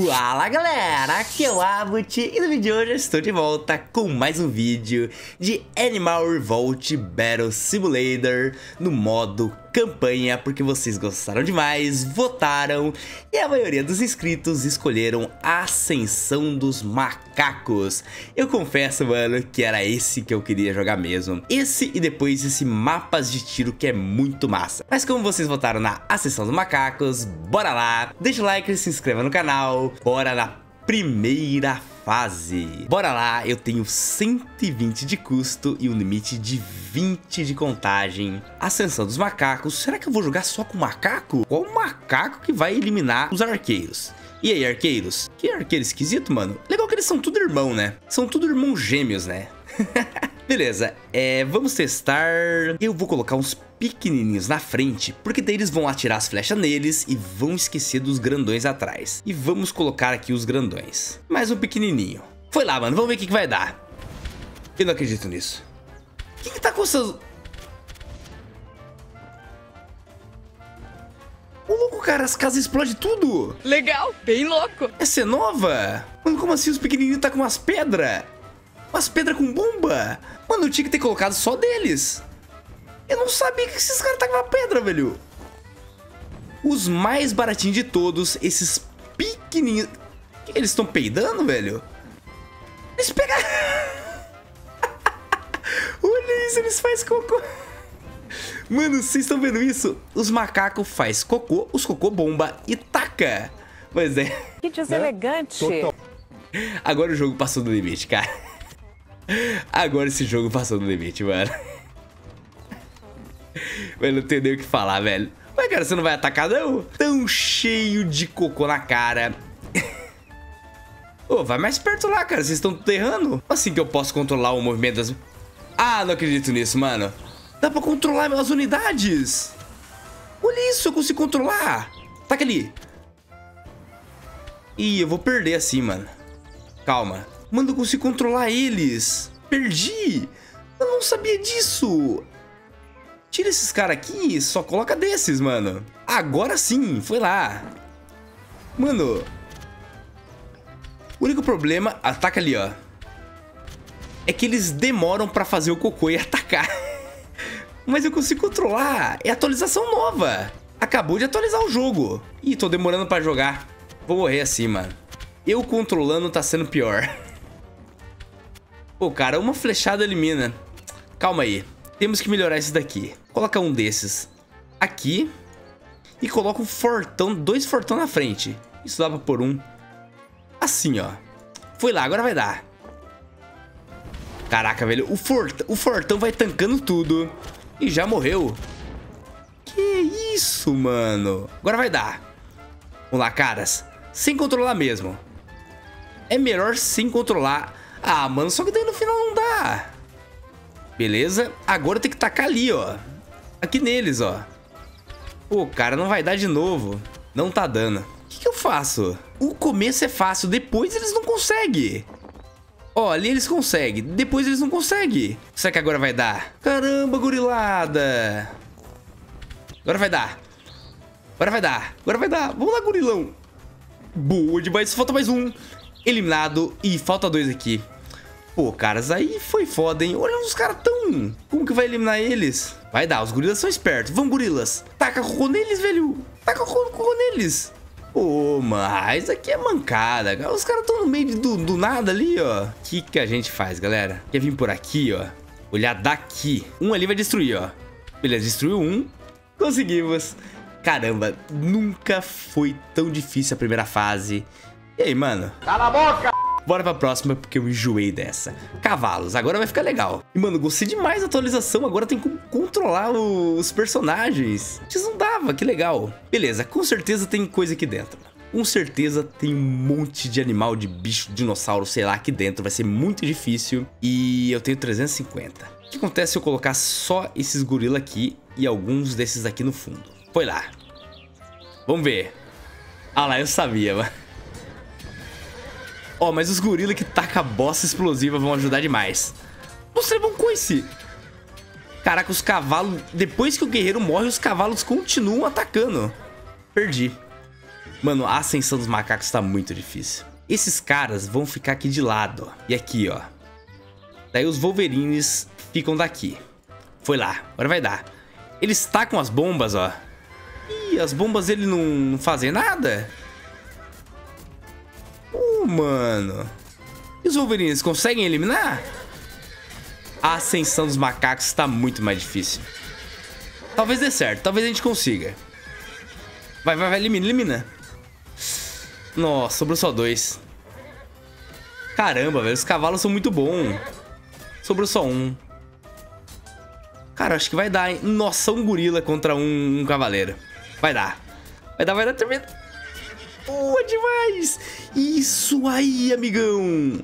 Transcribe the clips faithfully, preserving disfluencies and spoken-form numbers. Fala galera, aqui é o AbooT e no vídeo de hoje eu estou de volta com mais um vídeo de Animal Revolt Battle Simulator no modo campanha, porque vocês gostaram demais, votaram e a maioria dos inscritos escolheram Ascensão dos Macacos. Eu confesso, mano, que era esse que eu queria jogar mesmo. Esse e depois esse mapas de tiro que é muito massa. Mas como vocês votaram na Ascensão dos Macacos, bora lá! Deixa o like, se inscreva no canal, bora na primeira fase. Bora lá, eu tenho cento e vinte de custo e um limite de vinte de contagem. Ascensão dos Macacos, será que eu vou jogar só com macaco? Qual macaco que vai eliminar os arqueiros? E aí, arqueiros? Que arqueiro esquisito, mano. Legal que eles são tudo irmão, né? São tudo irmãos gêmeos, né? Beleza, é, vamos testar. Eu vou colocar uns pequenininhos na frente, porque daí eles vão atirar as flechas neles e vão esquecer dos grandões atrás. E vamos colocar aqui os grandões. Mais um pequenininho. Foi lá, mano, vamos ver o que, que vai dar. Eu não acredito nisso. O que, que tá com seus... Ô, louco, cara, as casas explodem tudo. Legal, bem louco. Essa é nova? Mano, como assim os pequenininhos tá com umas pedras? Umas pedras com bomba? Mano, eu tinha que ter colocado só deles. Eu não sabia que esses caras estavam com uma pedra, velho. Os mais baratinhos de todos, esses pequenininhos... Eles estão peidando, velho? Eles pegaram... Olha isso, eles fazem cocô. Mano, vocês estão vendo isso? Os macacos fazem cocô, os cocô bomba e taca. Mas é... Que deselegante. Total. Agora o jogo passou do limite, cara. Agora esse jogo passou do limite, mano. Mas não tem nem o que falar, velho. Mas, cara, você não vai atacar, não? Tão cheio de cocô na cara. Ô, oh, vai mais perto lá, cara. Vocês estão errando. Assim que eu posso controlar o movimento das... Ah, não acredito nisso, mano. Dá pra controlar as unidades. Olha isso, eu consigo controlar. Taca ali. Ih, eu vou perder assim, mano. Calma. Mano, eu consigo controlar eles. Perdi. Eu não sabia disso. Tira esses caras aqui e só coloca desses, mano. Agora sim, foi lá. Mano. O único problema... Ataca ali, ó. É que eles demoram pra fazer o cocô e atacar. Mas eu consigo controlar. É atualização nova. Acabou de atualizar o jogo. Ih, tô demorando pra jogar. Vou morrer assim, mano. Eu controlando tá sendo pior. Pô, cara, uma flechada elimina. Calma aí. Temos que melhorar esse daqui. Coloca um desses aqui. E coloca um fortão, dois fortão na frente. Isso dá pra pôr um. Assim, ó. Foi lá, agora vai dar. Caraca, velho. O, fort, o fortão vai tancando tudo. E já morreu. Que isso, mano. Agora vai dar. Vamos lá, caras. Sem controlar mesmo. É melhor sem controlar. Ah, mano, só que daí no final não dá. Beleza. Agora tem que tacar ali, ó. Aqui neles, ó. Pô, cara, não vai dar de novo. Não tá dando. O que, que eu faço? O começo é fácil, depois eles não conseguem. Ó, ali eles conseguem. Depois eles não conseguem. Será que agora vai dar? Caramba, gorilada. Agora vai dar. Agora vai dar. Agora vai dar. Vamos lá, gorilão. Boa demais, falta mais um. Eliminado, e falta dois aqui. Pô, caras, aí foi foda, hein. Olha onde os caras tão. Como que vai eliminar eles? Vai dar, os gorilas são espertos. Vamos, gorilas. Taca cocô neles, velho. Taca cocô neles. Ô, oh, mas aqui é mancada. Os caras tão no meio do, do nada ali, ó. O que que a gente faz, galera? Quer vir por aqui, ó. Olhar daqui. Um ali vai destruir, ó. Beleza, destruiu um. Conseguimos. Caramba, nunca foi tão difícil a primeira fase. E aí, mano? Cala a boca! Bora pra próxima, porque eu enjoei dessa. Cavalos, agora vai ficar legal. E, mano, gostei demais da atualização. Agora tem como controlar os personagens. Isso não dava, que legal. Beleza, com certeza tem coisa aqui dentro. Com certeza tem um monte de animal, de bicho, de dinossauro, sei lá, aqui dentro. Vai ser muito difícil. E eu tenho trezentos e cinquenta. O que acontece se eu colocar só esses gorila aqui e alguns desses aqui no fundo? Foi lá. Vamos ver. Ah lá, eu sabia, mano. Ó, oh, mas os gorila que tacam a bosta explosiva vão ajudar demais. Nossa, levou um coice. Caraca, os cavalos... Depois que o guerreiro morre, os cavalos continuam atacando. Perdi. Mano, a ascensão dos macacos tá muito difícil. Esses caras vão ficar aqui de lado, ó. E aqui, ó. Daí os Wolverines ficam daqui. Foi lá, agora vai dar. Eles tacam as bombas, ó. Ih, as bombas ele não, não fazem nada. Oh, mano. E os Wolverines conseguem eliminar? A ascensão dos macacos está muito mais difícil. Talvez dê certo, talvez a gente consiga. Vai, vai, vai, elimina, elimina. Nossa, sobrou só dois. Caramba, velho, os cavalos são muito bons. Sobrou só um. Cara, acho que vai dar, hein? Nossa, um gorila contra um, um cavaleiro. Vai dar. Vai dar, vai dar tremendo. Boa demais. Isso aí, amigão.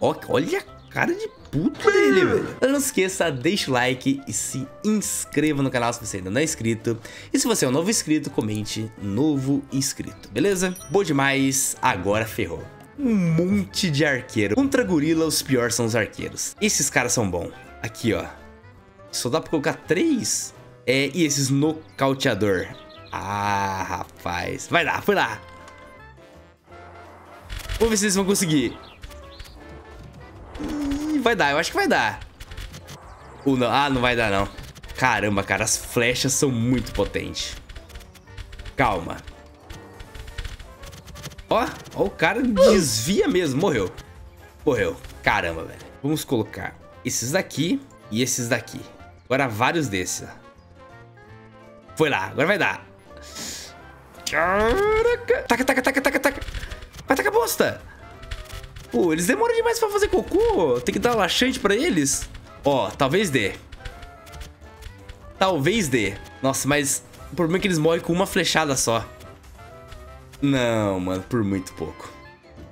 Ó, olha a cara de puto dele, velho. Não se esqueça, deixa o like e se inscreva no canal se você ainda não é inscrito. E se você é um novo inscrito, comente novo inscrito, beleza? Boa demais, agora ferrou. Um monte de arqueiro. Contra gorila, os piores são os arqueiros. Esses caras são bons. Aqui, ó. Só dá pra colocar três. É, e esses nocauteador. Ah, rapaz. Vai lá, foi lá. Vamos ver se eles vão conseguir. Ih, vai dar, eu acho que vai dar. Ou não. Ah, não vai dar, não. Caramba, cara, as flechas são muito potentes. Calma. Ó, ó, o cara desvia mesmo, morreu. Morreu, caramba, velho. Vamos colocar esses daqui e esses daqui. Agora vários desses, ó. Foi lá, agora vai dar. Caraca. Taca, taca, taca, taca, taca. Vai tacar bosta. Pô, eles demoram demais pra fazer cocô. Tem que dar laxante pra eles. Ó, talvez dê. Talvez dê. Nossa, mas o problema é que eles morrem com uma flechada só. Não, mano, por muito pouco.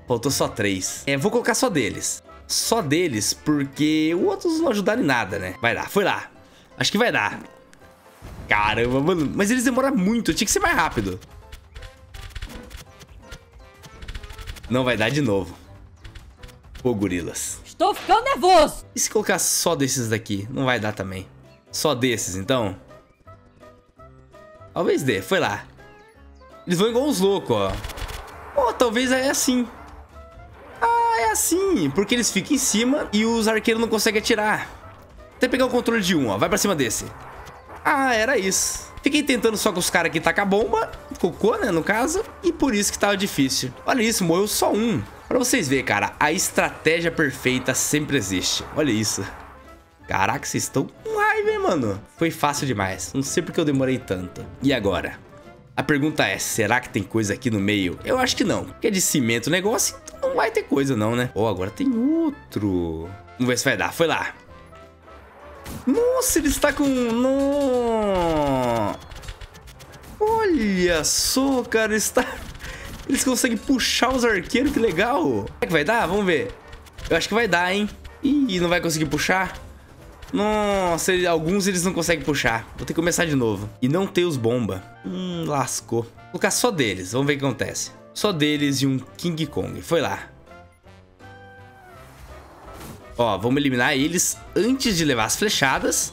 Faltou só três. É, vou colocar só deles. Só deles, porque os outros não ajudaram em nada, né? Vai lá, foi lá. Acho que vai dar. Caramba, mano. Mas eles demoram muito, tinha que ser mais rápido. Não vai dar de novo. Pô, gorilas. Estou ficando nervoso. E se colocar só desses daqui? Não vai dar também. Só desses, então? Talvez dê, foi lá. Eles vão igual uns loucos, ó. Ou talvez é assim. Ah, é assim. Porque eles ficam em cima e os arqueiros não conseguem atirar. Até pegar o controle de um, ó. Vai pra cima desse. Ah, era isso. Fiquei tentando só com os caras que tacam a bomba. Cocô, né, no caso. E por isso que tava difícil. Olha isso, morreu só um. Pra vocês verem, cara. A estratégia perfeita sempre existe. Olha isso. Caraca, vocês estão com raiva, hein, mano. Foi fácil demais. Não sei porque eu demorei tanto. E agora? A pergunta é, será que tem coisa aqui no meio? Eu acho que não, porque é de cimento o negócio, então não vai ter coisa não, né? Oh, agora tem outro. Vamos ver se vai dar, foi lá. Nossa, ele está com... No... Olha só, cara, está... Eles conseguem puxar os arqueiros, que legal. Será que vai dar? Vamos ver. Eu acho que vai dar, hein? Ih, não vai conseguir puxar? Nossa, ele, alguns eles não conseguem puxar. Vou ter que começar de novo. E não ter os bomba. Hum, lascou. Vou colocar só deles, vamos ver o que acontece. Só deles e um King Kong. Foi lá. Ó, vamos eliminar eles antes de levar as flechadas.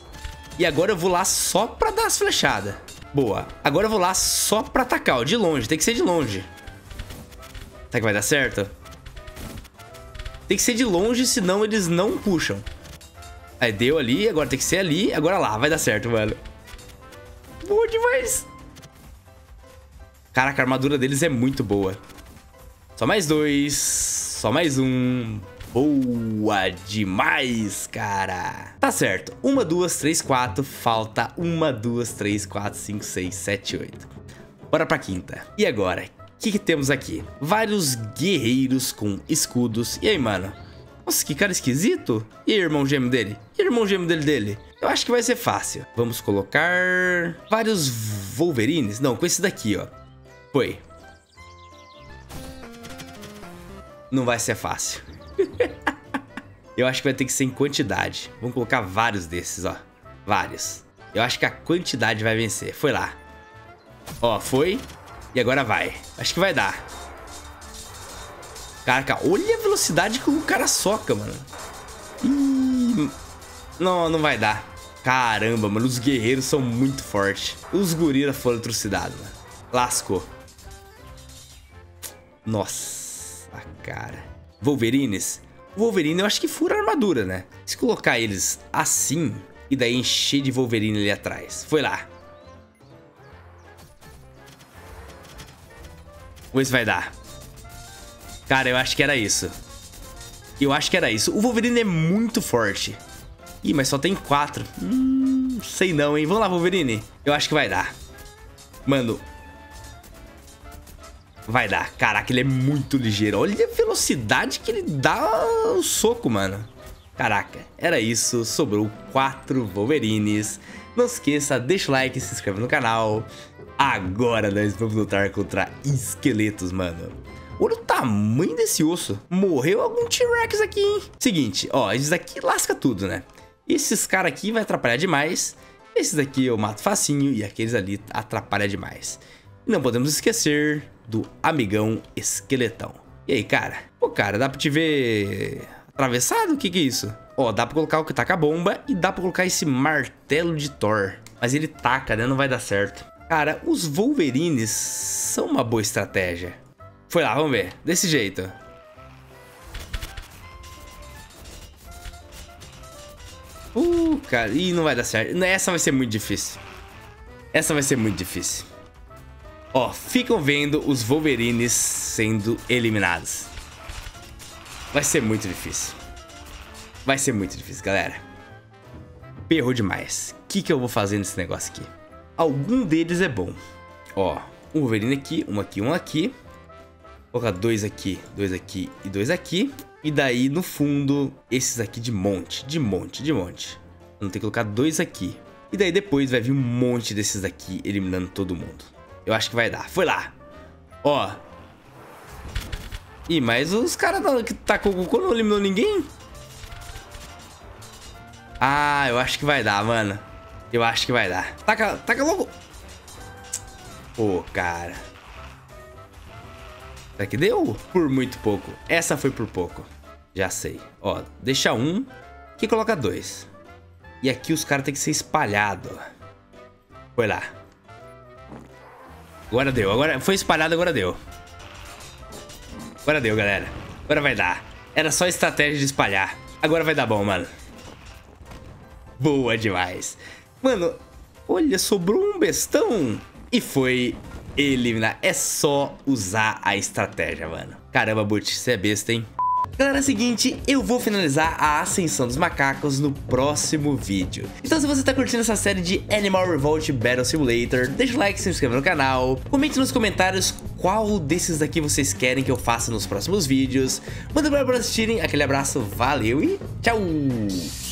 E agora eu vou lá só pra dar as flechadas. Boa. Agora eu vou lá só pra atacar, ó, de longe. Tem que ser de longe. Será que vai dar certo? Tem que ser de longe, senão eles não puxam. Aí deu ali, agora tem que ser ali, agora lá, vai dar certo, mano. Boa demais. Caraca, a armadura deles é muito boa. Só mais dois, só mais um. Boa demais, cara. Tá certo, uma, duas, três, quatro. Falta uma, duas, três, quatro, cinco, seis, sete, oito. Bora pra quinta. E agora, o que que temos aqui? Vários guerreiros com escudos. E aí, mano? Nossa, que cara esquisito. E aí, irmão gêmeo dele? E aí, irmão gêmeo dele dele? Eu acho que vai ser fácil. Vamos colocar... vários Wolverines. Não, com esse daqui, ó. Foi. Não vai ser fácil. Eu acho que vai ter que ser em quantidade. Vamos colocar vários desses, ó. Vários. Eu acho que a quantidade vai vencer. Foi lá. Ó, foi. E agora vai. Acho que vai dar. Caraca, olha a velocidade que o cara soca, mano. Ih, não, não vai dar. Caramba, mano, os guerreiros são muito fortes. Os gorilas foram trucidados, mano. Lascou. Nossa, a cara. Wolverines. Wolverine eu acho que fura a armadura, né? Se colocar eles assim e daí encher de Wolverine ali atrás. Foi lá. Ou isso vai dar? Cara, eu acho que era isso. Eu acho que era isso. O Wolverine é muito forte. Ih, mas só tem quatro. Hum, sei não, hein? Vamos lá, Wolverine. Eu acho que vai dar. Mano. Vai dar. Caraca, ele é muito ligeiro. Olha a velocidade que ele dá o soco, mano. Caraca, era isso. Sobrou quatro Wolverines. Não se esqueça, deixa o like, se inscreve no canal. Agora nós vamos lutar contra esqueletos, mano. Olha o tamanho desse osso. Morreu algum T-Rex aqui, hein? Seguinte, ó, esses daqui lasca tudo, né? Esses caras aqui vai atrapalhar demais. Esses daqui eu mato facinho e aqueles ali atrapalha demais. Não podemos esquecer do amigão esqueletão. E aí, cara? Pô, cara, dá pra te ver atravessado? O que que é isso? Ó, dá pra colocar o que taca a bomba e dá pra colocar esse martelo de Thor. Mas ele taca, né? Não vai dar certo. Cara, os Wolverines são uma boa estratégia. Foi lá, vamos ver. Desse jeito. Uh, cara. Ih, não vai dar certo. Essa vai ser muito difícil. Essa vai ser muito difícil. Ó, ficam vendo os Wolverines sendo eliminados. Vai ser muito difícil. Vai ser muito difícil, galera. Perrou demais. O que que eu vou fazer nesse negócio aqui? Algum deles é bom. Ó, um Wolverine aqui, um aqui, um aqui. Vou colocar dois aqui, dois aqui e dois aqui. E daí no fundo, esses aqui de monte, de monte, de monte. Não tem que colocar dois aqui. E daí depois vai vir um monte desses aqui eliminando todo mundo. Eu acho que vai dar. Foi lá. Ó. Ih, mas os caras que tacou o cocô não eliminou ninguém? Ah, eu acho que vai dar, mano. Eu acho que vai dar. Taca, taca logo. Pô, cara. Será que deu? Por muito pouco. Essa foi por pouco. Já sei. Ó, deixa um. Aqui coloca dois. E aqui os caras tem que ser espalhado. Foi lá. Agora deu. Agora foi espalhado, agora deu. Agora deu, galera. Agora vai dar. Era só estratégia de espalhar. Agora vai dar bom, mano. Boa demais. Mano, olha, sobrou um bestão e foi eliminar. É só usar a estratégia, mano. Caramba, AbooT, você é besta, hein? Galera, é o seguinte, eu vou finalizar a Ascensão dos Macacos no próximo vídeo. Então se você tá curtindo essa série de Animal Revolt Battle Simulator, deixa o like, se inscreva no canal, comente nos comentários qual desses daqui vocês querem que eu faça nos próximos vídeos. Muito obrigado por assistirem, aquele abraço, valeu e tchau!